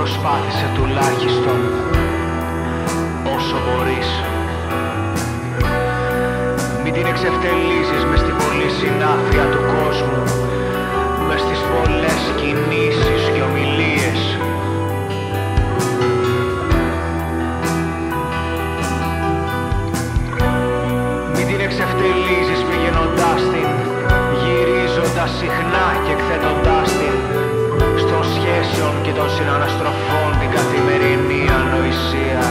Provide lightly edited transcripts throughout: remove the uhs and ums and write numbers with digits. Προσπάθησε τουλάχιστον όσο μπορείς. Μην την εξευτελίζεις μες στην πολλή συνάφεια του κόσμου, μες στις πολλές κινήσεις και ομιλίες. Μην την εξευτελίζεις πηγαίνοντάς την, γυρίζοντας συχνά και εκθέτοντάς την των σχέσεων και των συναναστροφών την καθημερινή ανοησία,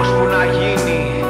ώσπου να γίνει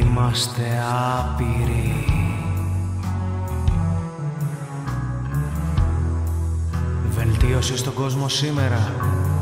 Είμαστε άπειροι. Βελτίωση στον κόσμο σήμερα.